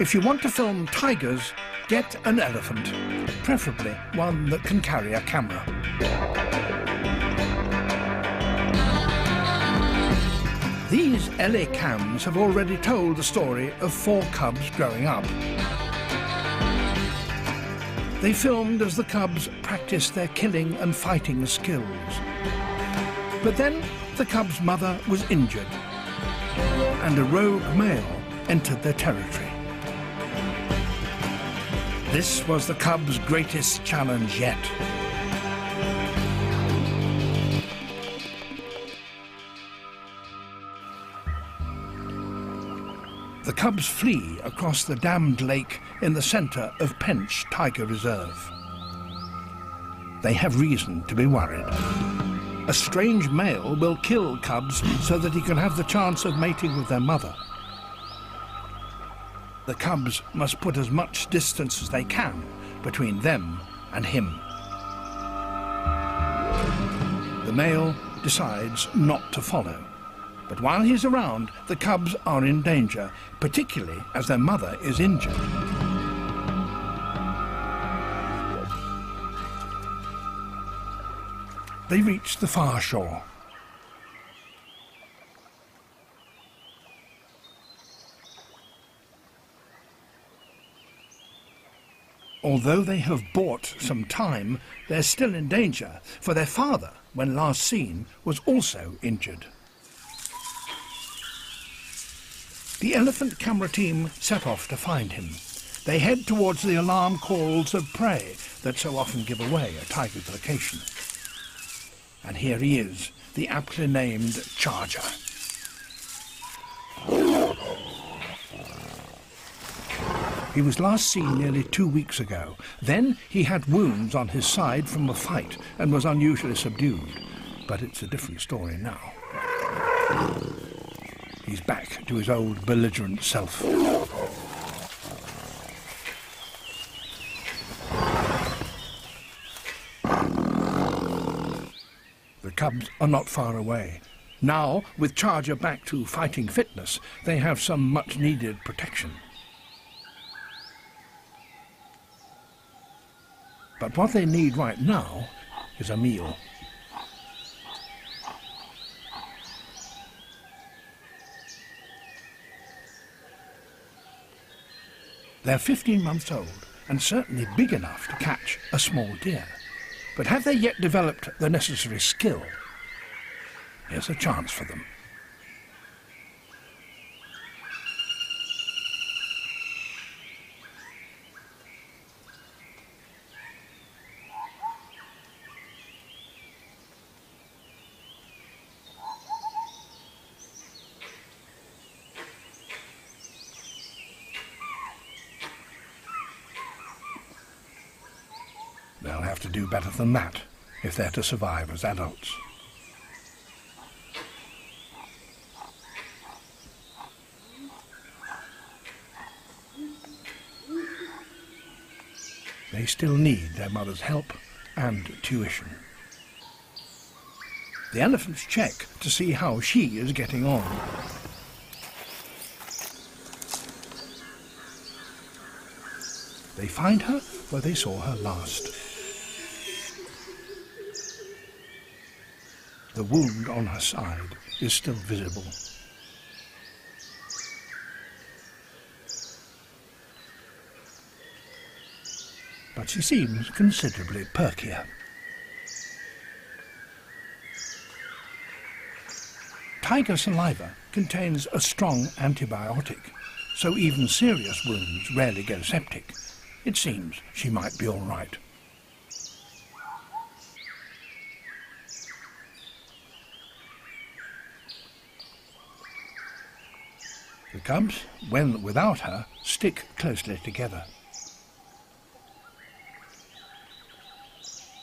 If you want to film tigers, get an elephant, preferably one that can carry a camera. These LA cams have already told the story of four cubs growing up. They filmed as the cubs practiced their killing and fighting skills. But then the cub's mother was injured, and a rogue male entered their territory. This was the cub's greatest challenge yet. The cubs flee across the dammed lake in the center of Pench Tiger Reserve. They have reason to be worried. A strange male will kill cubs so that he can have the chance of mating with their mother. The cubs must put as much distance as they can between them and him. The male decides not to follow, but while he's around, the cubs are in danger, particularly as their mother is injured. They reach the far shore. Although they have bought some time, they're still in danger, for their father, when last seen, was also injured. The elephant camera team set off to find him. They head towards the alarm calls of prey that so often give away a tiger's location. And here he is, the aptly named Charger. He was last seen nearly 2 weeks ago. Then he had wounds on his side from a fight and was unusually subdued. But it's a different story now. He's back to his old belligerent self. The cubs are not far away. Now, with Charger back to fighting fitness, they have some much-needed protection. But what they need right now is a meal. They're 15 months old and certainly big enough to catch a small deer. But have they yet developed the necessary skill? Here's a chance for them. They'll have to do better than that if they're to survive as adults. They still need their mother's help and tuition. The elephants check to see how she is getting on. They find her where they saw her last. The wound on her side is still visible. But she seems considerably perkier. Tiger saliva contains a strong antibiotic, so even serious wounds rarely go septic. It seems she might be all right. The cubs, when without her, stick closely together.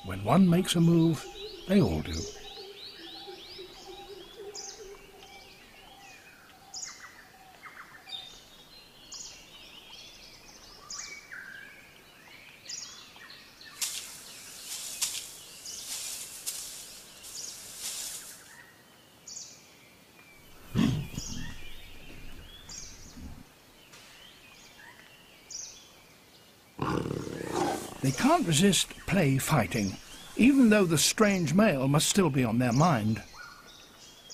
When one makes a move, they all do. They can't resist play fighting, even though the strange male must still be on their mind.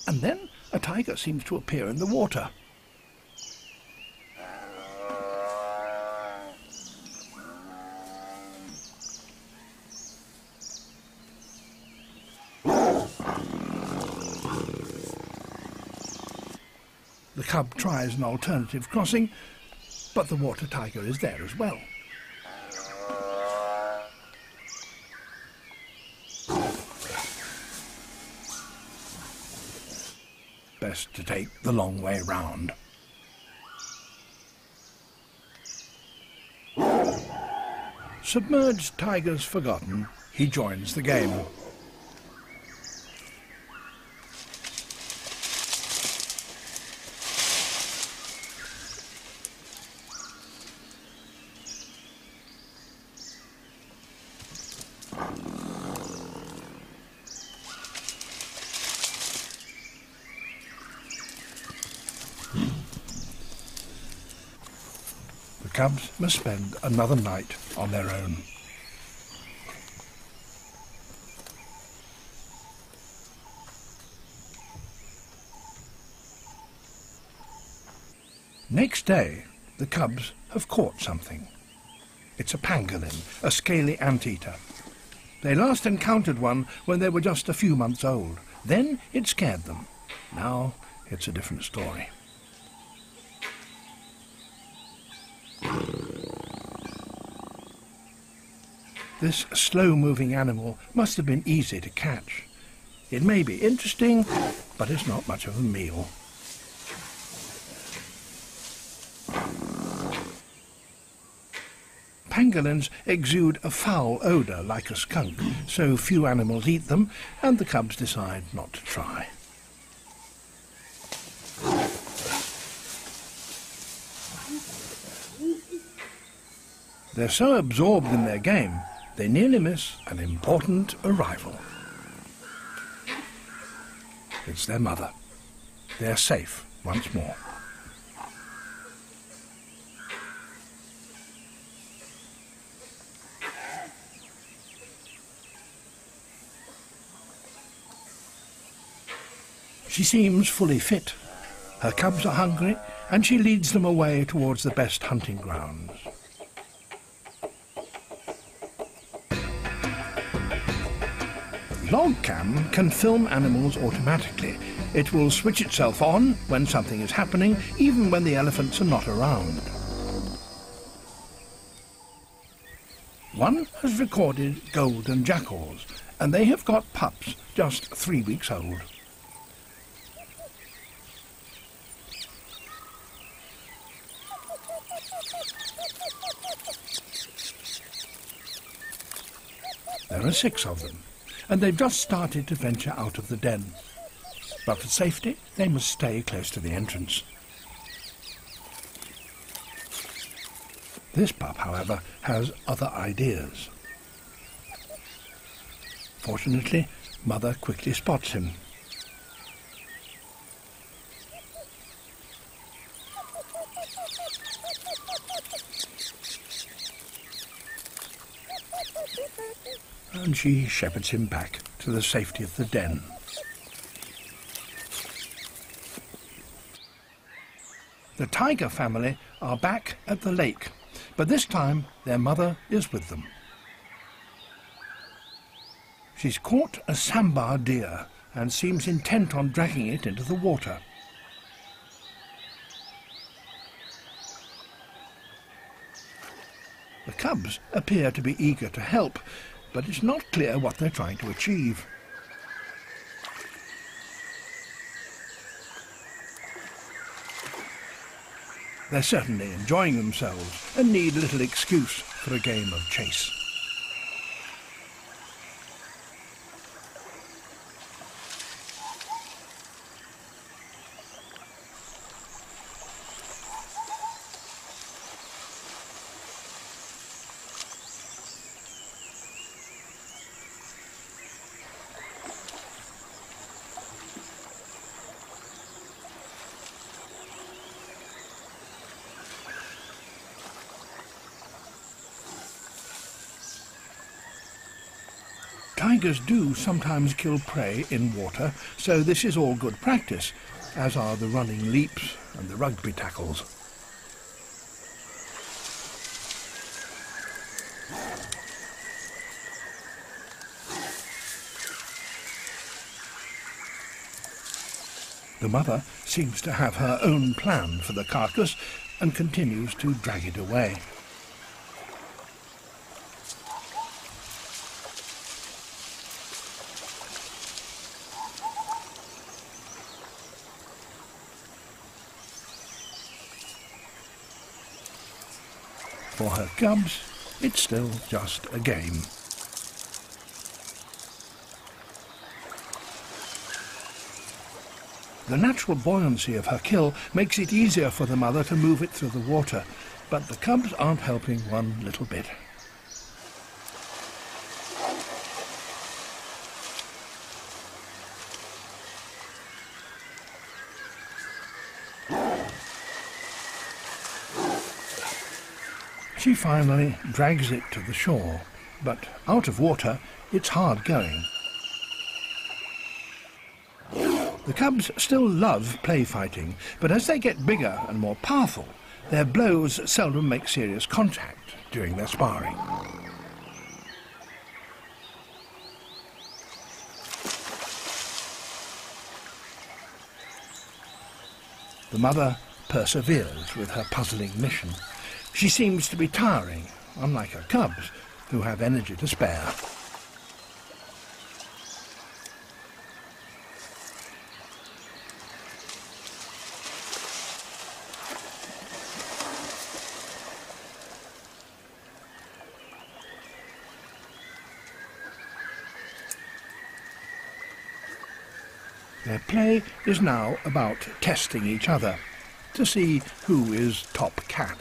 And then a tiger seems to appear in the water. The cub tries an alternative crossing, but the water tiger is there as well. Best to take the long way round. Submerged tiger's forgotten, he joins the game. Cubs must spend another night on their own. Next day, the cubs have caught something. It's a pangolin, a scaly anteater. They last encountered one when they were just a few months old. Then it scared them. Now it's a different story. This slow-moving animal must have been easy to catch. It may be interesting, but it's not much of a meal. Pangolins exude a foul odour like a skunk, so few animals eat them, and the cubs decide not to try. They're so absorbed in their game, they nearly miss an important arrival. It's their mother. They're safe once more. She seems fully fit. Her cubs are hungry, and she leads them away towards the best hunting grounds. LogCam can film animals automatically. It will switch itself on when something is happening, even when the elephants are not around. One has recorded golden jackals, and they have got pups just 3 weeks old. There are 6 of them, and they've just started to venture out of the den. But for safety, they must stay close to the entrance. This pup, however, has other ideas. Fortunately, mother quickly spots him. And she shepherds him back to the safety of the den. The tiger family are back at the lake, but this time their mother is with them. She's caught a sambar deer and seems intent on dragging it into the water. The cubs appear to be eager to help, but it's not clear what they're trying to achieve. They're certainly enjoying themselves and need little excuse for a game of chase. Tigers do sometimes kill prey in water, so this is all good practice, as are the running leaps and the rugby tackles. The mother seems to have her own plan for the carcass and continues to drag it away. For her cubs, it's still just a game. The natural buoyancy of her kill makes it easier for the mother to move it through the water, but the cubs aren't helping one little bit. She finally drags it to the shore, but out of water, it's hard going. The cubs still love play fighting, but as they get bigger and more powerful, their blows seldom make serious contact during their sparring. The mother perseveres with her puzzling mission. She seems to be tiring, unlike her cubs, who have energy to spare. Their play is now about testing each other to see who is top cat.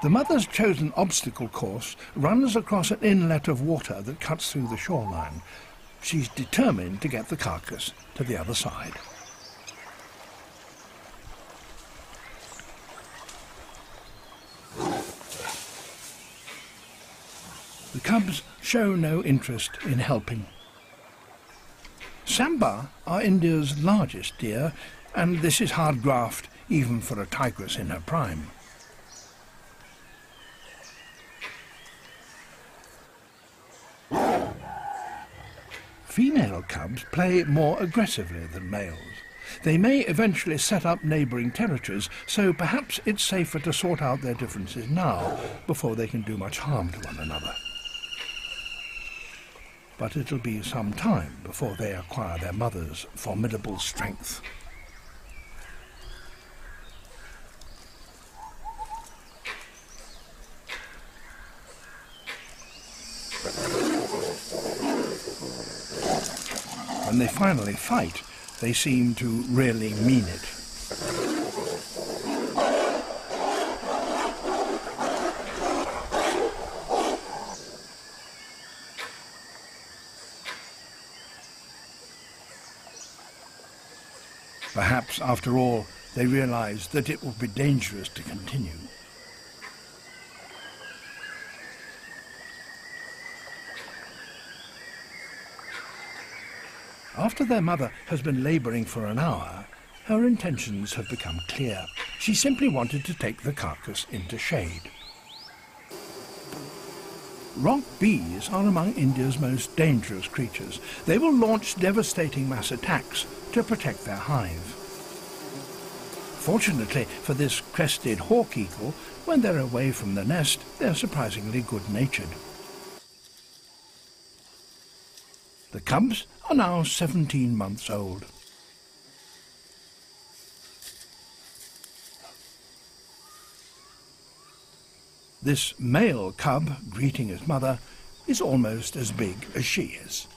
The mother's chosen obstacle course runs across an inlet of water that cuts through the shoreline. She's determined to get the carcass to the other side. The cubs show no interest in helping. Sambar are India's largest deer, and this is hard graft even for a tigress in her prime. Female cubs play more aggressively than males. They may eventually set up neighbouring territories, so perhaps it's safer to sort out their differences now before they can do much harm to one another. But it'll be some time before they acquire their mother's formidable strength. When they finally fight, they seem to really mean it. Perhaps, after all, they realize that it would be dangerous to continue. After their mother has been labouring for an hour, her intentions have become clear. She simply wanted to take the carcass into shade. Rock bees are among India's most dangerous creatures. They will launch devastating mass attacks to protect their hive. Fortunately for this crested hawk eagle, when they're away from the nest, they're surprisingly good-natured. The cubs are now 17 months old. This male cub, greeting his mother, is almost as big as she is.